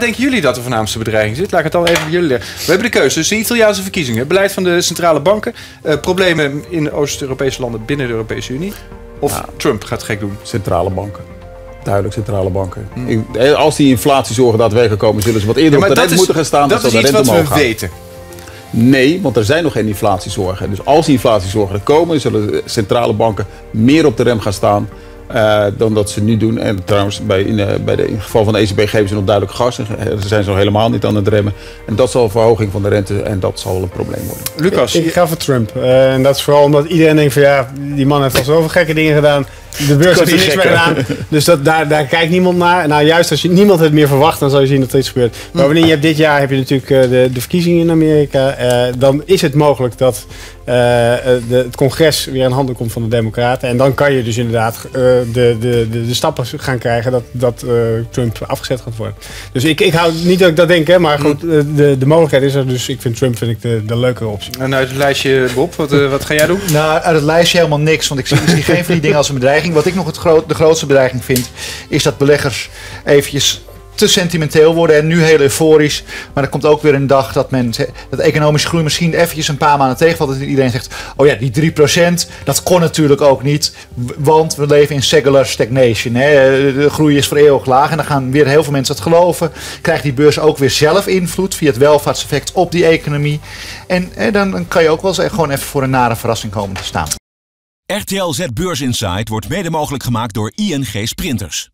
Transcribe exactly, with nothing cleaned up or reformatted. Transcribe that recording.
Denken jullie dat de voornaamste bedreiging zit? Laat ik het al even bij jullie leggen. We hebben de keuze tussen de Italiaanse verkiezingen, beleid van de centrale banken, eh, problemen in Oost-Europese landen binnen de Europese Unie, of nou, Trump gaat gek doen. Centrale banken. Duidelijk centrale banken. Hmm. Als die inflatiezorgen daadwerkelijk komen, zullen ze wat eerder ja, op de rente is, moeten gaan staan. Dat is iets wat we gaan. weten. Nee, want er zijn nog geen inflatiezorgen. Dus als die inflatiezorgen er komen, zullen centrale banken meer op de rem gaan staan uh, dan dat ze nu doen. En trouwens, bij, in, uh, bij de, in het geval van de E C B geven ze nog duidelijk gas. En zijn ze nog helemaal niet aan het remmen. En dat zal een verhoging van de rente en dat zal wel een probleem worden. Lucas? Ik, ik ga voor Trump. Uh, en dat is vooral omdat iedereen denkt van ja, die man heeft al zoveel gekke dingen gedaan. De beurs heeft er niks mee gedaan. Dus dat, daar, daar kijkt niemand naar. Nou, juist als je niemand het meer verwacht, dan zal je zien dat er iets gebeurt. Maar wanneer je hebt dit jaar heb je natuurlijk uh, de, de verkiezingen in Amerika. Uh, dan is het mogelijk dat uh, de, het congres weer aan handen komt van de democraten. En dan kan je dus inderdaad uh, de, de, de, de stappen gaan krijgen dat, dat uh, Trump afgezet gaat worden. Dus ik, ik hou niet dat ik dat denk, hè, maar goed, uh, de, de mogelijkheid is er. Dus ik vind Trump vind ik de, de leukere optie. En uit het lijstje, Bob, wat, uh, wat ga jij doen? Nou, uit het lijstje helemaal niks. Want ik zie misschien geen van die dingen als een bedrijf. Wat ik nog het groot, de grootste bedreiging vind, is dat beleggers eventjes te sentimenteel worden en nu heel euforisch. Maar er komt ook weer een dag dat, men, dat economische groei misschien eventjes een paar maanden tegenvalt. Dat iedereen zegt, oh ja, die drie procent, dat kon natuurlijk ook niet. Want we leven in secular stagnation. Hè. De groei is voor eeuwig laag en dan gaan weer heel veel mensen dat geloven. Krijgt die beurs ook weer zelf invloed via het welvaartseffect op die economie. En, en dan kan je ook wel eens gewoon even voor een nare verrassing komen te staan. R T L Z Beurs Insight wordt mede mogelijk gemaakt door I N G's printers.